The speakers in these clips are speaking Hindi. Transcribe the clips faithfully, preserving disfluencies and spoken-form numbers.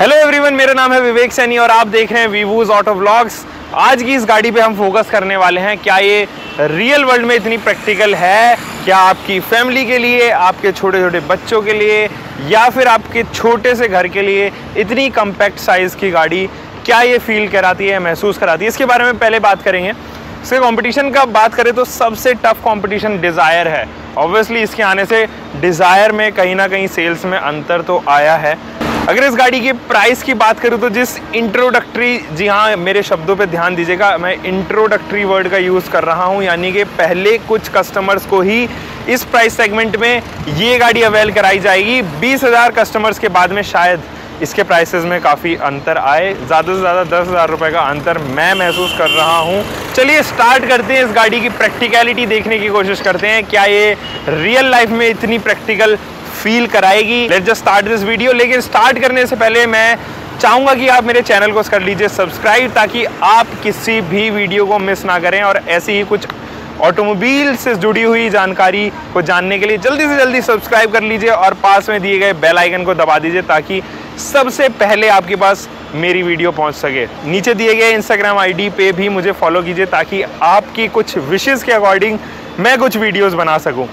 हेलो एवरीवन, मेरा नाम है विवेक सैनी और आप देख रहे हैं VeeWoo's ऑटो व्लॉग्स। आज की इस गाड़ी पे हम फोकस करने वाले हैं, क्या ये रियल वर्ल्ड में इतनी प्रैक्टिकल है, क्या आपकी फैमिली के लिए, आपके छोटे छोटे बच्चों के लिए या फिर आपके छोटे से घर के लिए इतनी कम्पैक्ट साइज़ की गाड़ी क्या ये फील कराती है, महसूस कराती है, इसके बारे में पहले बात करेंगे। इसके कॉम्पिटिशन का बात करें तो सबसे टफ कॉम्पिटिशन डिज़ायर है। ऑब्वियसली इसके आने से डिज़ायर में कहीं ना कहीं सेल्स में अंतर तो आया है। अगर इस गाड़ी के प्राइस की बात करूं तो जिस इंट्रोडक्टरी, जी हाँ मेरे शब्दों पे ध्यान दीजिएगा, मैं इंट्रोडक्टरी वर्ड का यूज़ कर रहा हूं, यानी कि पहले कुछ कस्टमर्स को ही इस प्राइस सेगमेंट में ये गाड़ी अवेल कराई जाएगी। बीस हज़ार कस्टमर्स के बाद में शायद इसके प्राइसेस में काफ़ी अंतर आए, ज़्यादा से ज़्यादा दस हज़ार रुपये का अंतर मैं महसूस कर रहा हूँ। चलिए स्टार्ट करते हैं, इस गाड़ी की प्रैक्टिकलिटी देखने की कोशिश करते हैं, क्या ये रियल लाइफ में इतनी प्रैक्टिकल फील कराएगी। Let's just start this video. लेकिन स्टार्ट करने से पहले मैं चाहूँगा कि आप मेरे चैनल को कर लीजिए सब्सक्राइब, ताकि आप किसी भी वीडियो को मिस ना करें और ऐसी ही कुछ ऑटोमोबाइल से जुड़ी हुई जानकारी को जानने के लिए जल्दी से जल्दी सब्सक्राइब कर लीजिए और पास में दिए गए बेल आइकन को दबा दीजिए, ताकि सबसे पहले आपके पास मेरी वीडियो पहुंच सके। नीचे दिए गए इंस्टाग्राम आईडी पे भी मुझे फॉलो कीजिए, ताकि आपकी कुछ विशेज़ के अकॉर्डिंग मैं कुछ वीडियोज़ बना सकूँ।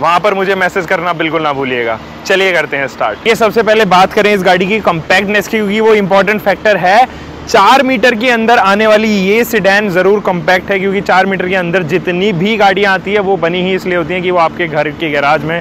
वहाँ पर मुझे मैसेज करना बिल्कुल ना भूलिएगा। चलिए करते हैं स्टार्ट। ये सबसे पहले बात करें इस गाड़ी की कॉम्पैक्टनेस की, क्योंकि वो इम्पॉर्टेंट फैक्टर है। चार मीटर के अंदर आने वाली ये सेडान ज़रूर कॉम्पैक्ट है, क्योंकि चार मीटर के अंदर जितनी भी गाड़ियाँ आती है वो बनी ही इसलिए होती हैं कि वो आपके घर के गैराज में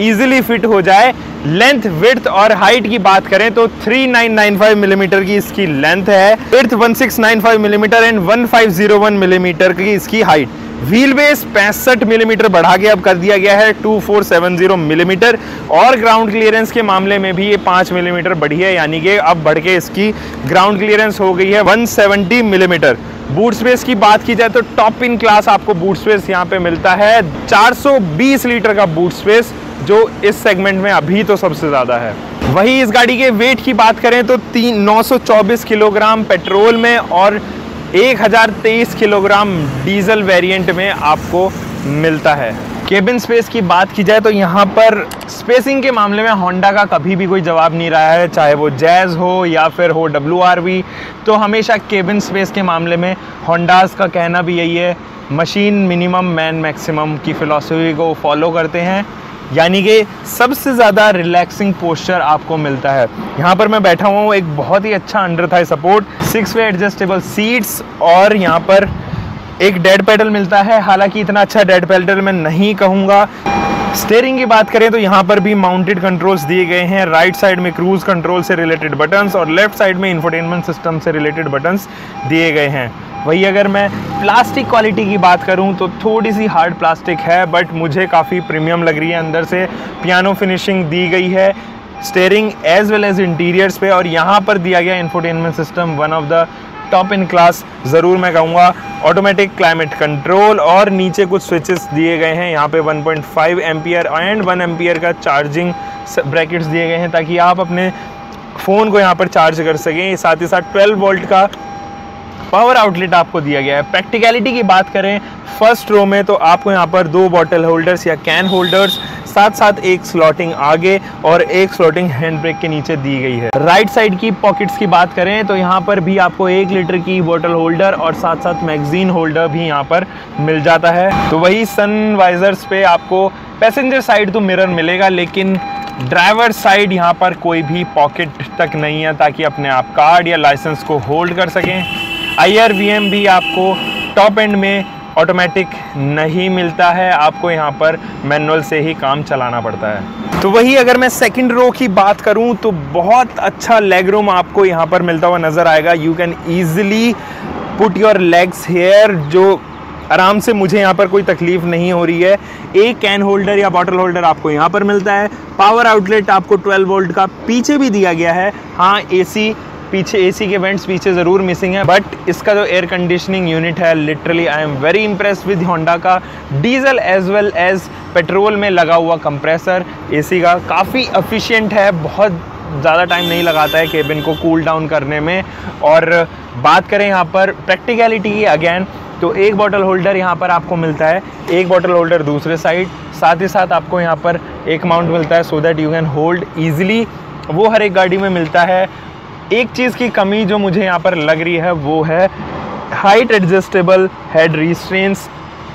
ईजिली फिट हो जाए। लेंथ, विड्थ और हाइट की बात करें तो उनतालीस सौ पचानवे मिलीमीटर की इसकी लेंथ है, विड्थ सोलह सौ पचानवे मिलीमीटर एंड पंद्रह सौ एक मिलीमीटर की इसकी हाइट। व्हील बेस पैंसठ मिलीमीटर बढ़ा के अब कर दिया गया है चौबीस सौ सत्तर मिलीमीटर और ग्राउंड क्लियरेंस के मामले में भी ये पाँच मिलीमीटर बढ़ी है, यानी कि अब बढ़ के इसकी ग्राउंड क्लियरेंस हो गई है एक सौ सत्तर मिलीमीटर। बूट स्पेस की बात की जाए तो टॉप इन क्लास आपको बूट स्पेस यहाँ पे मिलता है, चार सौ बीस लीटर का बूट स्पेस, जो इस सेगमेंट में अभी तो सबसे ज़्यादा है। वहीं इस गाड़ी के वेट की बात करें तो तीन नौ सौ चौबीस किलोग्राम पेट्रोल में और एक हज़ार तेईस किलोग्राम डीजल वेरिएंट में आपको मिलता है। केबिन स्पेस की बात की जाए तो यहाँ पर स्पेसिंग के मामले में होंडा का कभी भी कोई जवाब नहीं रहा है, चाहे वो जैज़ हो या फिर हो डब्ल्यू आर वी, तो हमेशा केबिन स्पेस के मामले में होंडास का कहना भी यही है, मशीन मिनिमम मैन मैक्सिमम की फिलॉसफी को फॉलो करते हैं, यानी कि सबसे ज़्यादा रिलैक्सिंग पोस्चर आपको मिलता है। यहाँ पर मैं बैठा हुआ हूँ, एक बहुत ही अच्छा under thigh support, six way adjustable seats और यहाँ पर एक डेड पेडल मिलता है, हालांकि इतना अच्छा डेड पेडल मैं नहीं कहूँगा। स्टीयरिंग की बात करें तो यहाँ पर भी माउंटेड कंट्रोल्स दिए गए हैं, राइट साइड में क्रूज़ कंट्रोल से रिलेटेड बटन्स और लेफ्ट साइड में इंफोटेनमेंट सिस्टम से रिलेटेड बटन्स दिए गए हैं। वही अगर मैं प्लास्टिक क्वालिटी की बात करूं तो थोड़ी सी हार्ड प्लास्टिक है, बट मुझे काफ़ी प्रीमियम लग रही है, अंदर से पियानो फिनिशिंग दी गई है steering as well as interiors पे। और यहाँ पर दिया गया infotainment system one of the top in class ज़रूर मैं कहूँगा, ऑटोमेटिक क्लाइमेट कंट्रोल और नीचे कुछ स्विचेस दिए गए हैं, यहाँ पे one point five ampere and one ampere का चार्जिंग ब्रैकेट्स दिए गए हैं, ताकि आप अपने फ़ोन को यहाँ पर चार्ज कर सकें। साथ ही साथ ट्वेल्व वोल्ट का पावर आउटलेट आपको दिया गया है। प्रैक्टिकलिटी की बात करें फर्स्ट रो में तो आपको यहाँ पर दो बॉटल होल्डर्स या कैन होल्डर्स, साथ साथ एक स्लॉटिंग आगे और एक स्लॉटिंग हैंड ब्रेक के नीचे दी गई है। राइट साइड की पॉकेट्स की बात करें तो यहाँ पर भी आपको एक लीटर की बॉटल होल्डर और साथ साथ मैगजीन होल्डर भी यहाँ पर मिल जाता है। तो वही सन वाइजर्स पे आपको पैसेंजर साइड तो मिरर मिलेगा, लेकिन ड्राइवर साइड यहाँ पर कोई भी पॉकेट तक नहीं है, ताकि अपने आप कार्ड या लाइसेंस को होल्ड कर सकें। आई आर वी एम भी आपको टॉप एंड में ऑटोमेटिक नहीं मिलता है, आपको यहाँ पर मैनुअल से ही काम चलाना पड़ता है। तो वही अगर मैं सेकंड रो की बात करूँ तो बहुत अच्छा लेग रूम आपको यहाँ पर मिलता हुआ नज़र आएगा। You can easily put your legs here, जो आराम से मुझे यहाँ पर कोई तकलीफ़ नहीं हो रही है। एक कैन होल्डर या बॉटल होल्डर आपको यहाँ पर मिलता है। पावर आउटलेट आपको ट्वेल्व वोल्ट का पीछे भी दिया गया है। हाँ, ए सी पीछे एसी के वेंट्स पीछे ज़रूर मिसिंग है, बट इसका जो एयर कंडीशनिंग यूनिट है, literally I am very impress with Honda का diesel as well as petrol में लगा हुआ कंप्रेसर एसी का काफ़ी एफिशिएंट है, बहुत ज़्यादा टाइम नहीं लगाता है केबिन को कूल डाउन करने में। और बात करें यहाँ पर प्रैक्टिकलिटी की अगेन तो एक बॉटल होल्डर यहाँ पर आपको मिलता है, एक बॉटल होल्डर दूसरे साइड, साथ ही साथ आपको यहाँ पर एक माउंट मिलता है so that you can hold easily, वो हर एक गाड़ी में मिलता है। एक चीज़ की कमी जो मुझे यहाँ पर लग रही है वो है हाइट एडजस्टेबल हेड रिस्ट्रेंट्स।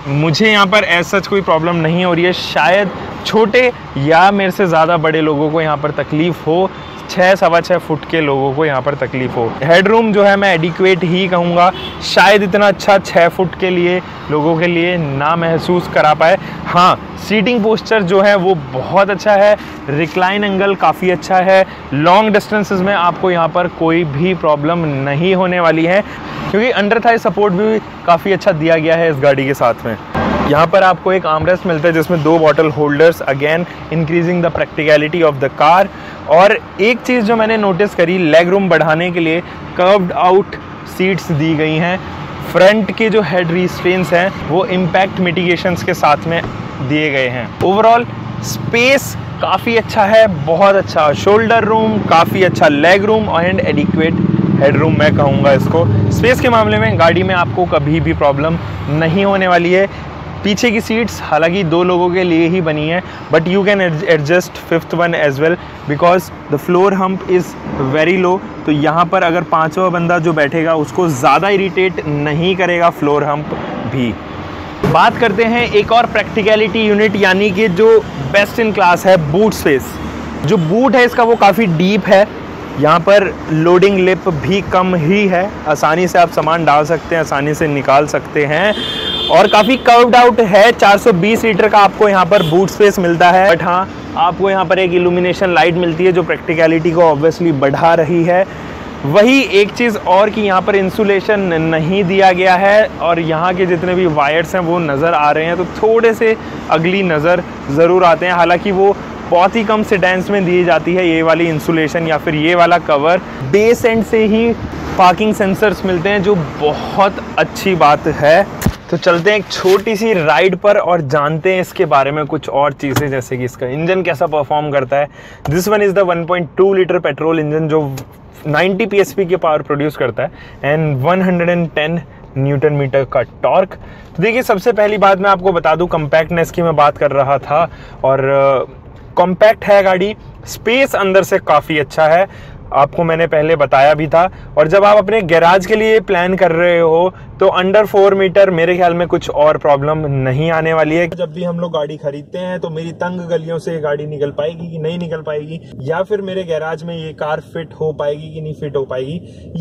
मुझे यहाँ पर ऐसा कोई प्रॉब्लम नहीं हो रही है, शायद छोटे या मेरे से ज़्यादा बड़े लोगों को यहाँ पर तकलीफ़ हो, छः सवा छः फुट के लोगों को यहाँ पर तकलीफ़ हो। हेडरूम जो है मैं एडिक्वेट ही कहूँगा, शायद इतना अच्छा छः फुट के लिए लोगों के लिए ना महसूस करा पाए। हाँ, सीटिंग पोस्चर जो है वो बहुत अच्छा है, रिक्लाइन एंगल काफ़ी अच्छा है, लॉन्ग डिस्टेंसेस में आपको यहाँ पर कोई भी प्रॉब्लम नहीं होने वाली है क्योंकि अंडर थाई सपोर्ट भी काफ़ी अच्छा दिया गया है इस गाड़ी के साथ में। यहाँ पर आपको एक आर्मरेस्ट मिलता है जिसमें दो bottle holders, again increasing the practicality of the car. और एक चीज़ जो मैंने नोटिस करी, लेग रूम बढ़ाने के लिए कर्व्ड आउट सीट्स दी गई हैं। फ्रंट के जो हेड रिस्ट्रेंट्स हैं वो इम्पैक्ट मिटिगेशंस के साथ में दिए गए हैं। ओवरऑल स्पेस काफ़ी अच्छा है, बहुत अच्छा शोल्डर रूम, काफ़ी अच्छा leg room and adequate headroom मैं कहूँगा इसको। स्पेस के मामले में गाड़ी में आपको कभी भी प्रॉब्लम नहीं होने वाली है। पीछे की सीट्स हालांकि दो लोगों के लिए ही बनी है, but you can adjust fifth one as well because the floor hump is very low. तो यहाँ पर अगर पाँचवा बंदा जो बैठेगा उसको ज़्यादा इरिटेट नहीं करेगा फ्लोर हम्प भी। बात करते हैं एक और प्रैक्टिकलिटी यूनिट यानी कि जो बेस्ट इन क्लास है, बूट स्पेस। जो बूट है इसका वो काफ़ी डीप है, यहाँ पर लोडिंग लिप भी कम ही है, आसानी से आप सामान डाल सकते हैं, आसानी से निकाल सकते हैं और काफ़ी कर्व्ड आउट है। चार सौ बीस लीटर का आपको यहाँ पर बूट स्पेस मिलता है, बट हाँ आपको यहाँ पर एक इल्यूमिनेशन लाइट मिलती है जो प्रैक्टिकलिटी को ऑब्वियसली बढ़ा रही है। वही एक चीज़ और कि यहाँ पर इंसुलेशन नहीं दिया गया है और यहाँ के जितने भी वायर्स हैं वो नज़र आ रहे हैं तो थोड़े से अगली नज़र ज़रूर आते हैं। हालाँकि वो बहुत ही कम सेडान्स में दी जाती है ये वाली इंसुलेशन या फिर ये वाला कवर। बेस एंड से ही पार्किंग सेंसर्स मिलते हैं जो बहुत अच्छी बात है। तो चलते हैं एक छोटी सी राइड पर और जानते हैं इसके बारे में कुछ और चीज़ें, जैसे कि इसका इंजन कैसा परफॉर्म करता है। This one is the one point two litre petrol engine जो नाइंटी पीएसपी के पावर प्रोड्यूस करता है and one hundred ten newton metre का टॉर्क। तो देखिए, सबसे पहली बात मैं आपको बता दूं, कम्पैक्टनेस की मैं बात कर रहा था और कॉम्पैक्ट है गाड़ी। स्पेस अंदर से काफ़ी अच्छा है, आपको मैंने पहले बताया भी था। और जब आप अपने गैराज के लिए प्लान कर रहे हो तो अंडर फोर मीटर मेरे ख्याल में कुछ और प्रॉब्लम नहीं आने वाली है। जब भी हम लोग गाड़ी खरीदते हैं तो मेरी तंग गलियों से गाड़ी निकल पाएगी कि नहीं निकल पाएगी, या फिर मेरे गैराज में ये कार फिट हो पाएगी कि नहीं फिट हो पाएगी,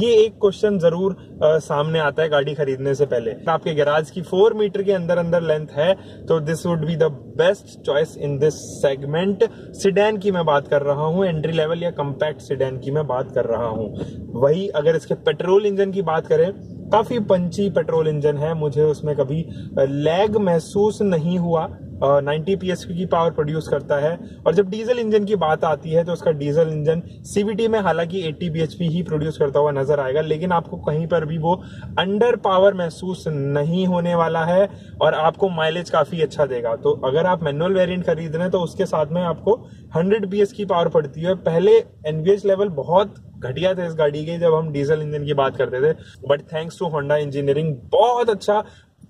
ये एक क्वेश्चन जरूर आ, सामने आता है गाड़ी खरीदने से पहले। आपके गैराज की फोर मीटर के अंदर अंदर लेंथ है तो this would be the best choice in this segment. Sedan की मैं बात कर रहा हूँ, एंट्री लेवल या कम्पैक्ट सिडैन की मैं बात कर रहा हूँ। वही अगर इसके पेट्रोल इंजन की बात करें, काफ़ी पंची पेट्रोल इंजन है, मुझे उसमें कभी लैग महसूस नहीं हुआ। नाइंटी पीएसपी की पावर प्रोड्यूस करता है। और जब डीजल इंजन की बात आती है तो उसका डीजल इंजन सीवीटी में हालांकि अस्सी बीएचपी ही प्रोड्यूस करता हुआ नजर आएगा, लेकिन आपको कहीं पर भी वो अंडर पावर महसूस नहीं होने वाला है और आपको माइलेज काफ़ी अच्छा देगा। तो अगर आप मैनुअल वेरिएंट खरीद रहे हैं तो उसके साथ में आपको हंड्रेड बीएच की पावर पड़ती है। पहले एनवीएच लेवल बहुत घटिया थे इस गाड़ी के जब हम डीजल इंजन की बात करते थे, but thanks to Honda engineering बहुत अच्छा,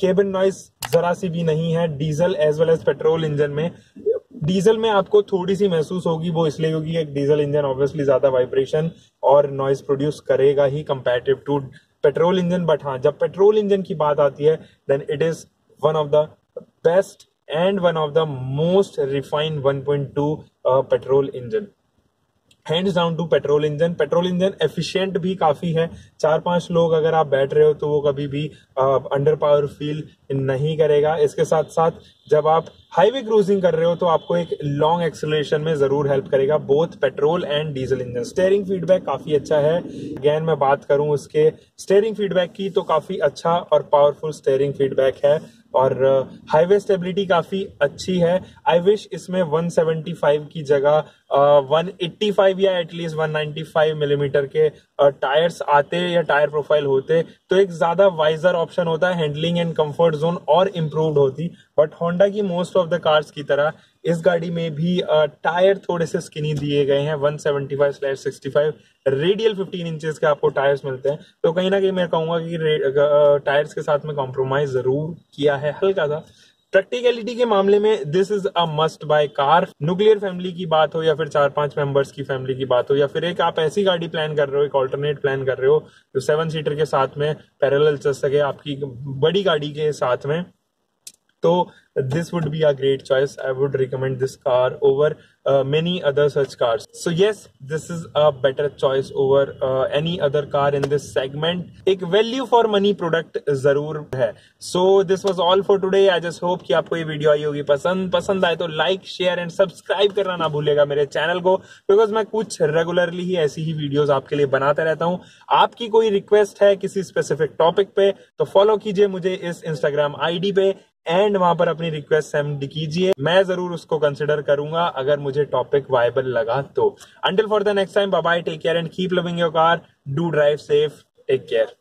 केबिन नॉइस जरा सी भी नहीं है diesel as well as petrol engine में। डीजल में आपको थोड़ी सी महसूस होगी, वो इसलिए क्योंकि एक डीजल इंजन ऑब्वियसली ज़्यादा वाइब्रेशन और नॉइज़ प्रोड्यूस करेगा ही comparative to petrol engine. But हाँ, जब पेट्रोल इंजन की बात आती है then it is one of the best and one of the most refined one point two petrol engine, hands down to petrol engine. Petrol engine efficient भी काफ़ी है, चार पांच लोग अगर आप बैठ रहे हो तो वो कभी भी अंडर पावर फील नहीं करेगा। इसके साथ साथ जब आप हाईवे क्रूजिंग कर रहे हो तो आपको एक लॉन्ग एक्सेलरेशन में ज़रूर हेल्प करेगा both petrol and diesel engine. Steering feedback काफ़ी अच्छा है। अगेन मैं बात करूं इसके स्टेयरिंग फीडबैक की तो काफ़ी अच्छा और पावरफुल स्टेयरिंग फीडबैक है और हाईवे स्टेबिलिटी काफ़ी अच्छी है। आई विश इसमें वन सेवेंटी फाइव की जगह वन एटी फाइव या at least one ninety five millimetre के टायर्स आते या टायर प्रोफाइल होते तो एक ज़्यादा वाइजर ऑप्शन होता है, हैंडलिंग एंड कंफर्ट जोन और इम्प्रूव्ड होती। बट होंडा की मोस्ट ऑफ द कार्स की तरह इस गाड़ी में भी टायर थोड़े से स्किनी दिए गए हैं, one seventy five slash sixty five radial fifteen inches के आपको टायर्स मिलते हैं। तो कहीं ना कहीं मैं कहूँगा कि टायर्स के साथ में कॉम्प्रोमाइज़ ज़रूर किया है हल्का सा, प्रैक्टिकलिटी के मामले में this is a must buy car. Nuclear family की बात हो या फिर चार पांच मेंबर्स की फैमिली की बात हो या फिर एक आप ऐसी गाड़ी प्लान कर रहे हो, एक ऑल्टरनेट प्लान कर रहे हो जो सेवन सीटर के साथ में पैरेलल चल सके आपकी बड़ी गाड़ी के साथ में, तो this would be a great choice. I would recommend this car over many other such cars. So yes, this is a better choice over any other car in this segment. एक वैल्यू फॉर मनी प्रोडक्ट जरूर है। So this was all for today. I just hope कि आपको ये वीडियो आई होगी पसंद। पसंद आए तो लाइक शेयर एंड सब्सक्राइब करना ना भूलेगा मेरे चैनल को, बिकॉज मैं कुछ रेगुलरली ही ऐसी ही वीडियोज आपके लिए बनाता रहता हूँ। आपकी कोई रिक्वेस्ट है किसी स्पेसिफिक टॉपिक पे तो फॉलो कीजिए मुझे इस इंस्टाग्राम आई डी पे एंड वहां पर अपनी रिक्वेस्ट सेंड कीजिए, मैं जरूर उसको कंसिडर करूंगा अगर मुझे टॉपिक वायबल लगा तो। Until for the next time, bye bye, take care and keep loving your car, do drive safe, take care.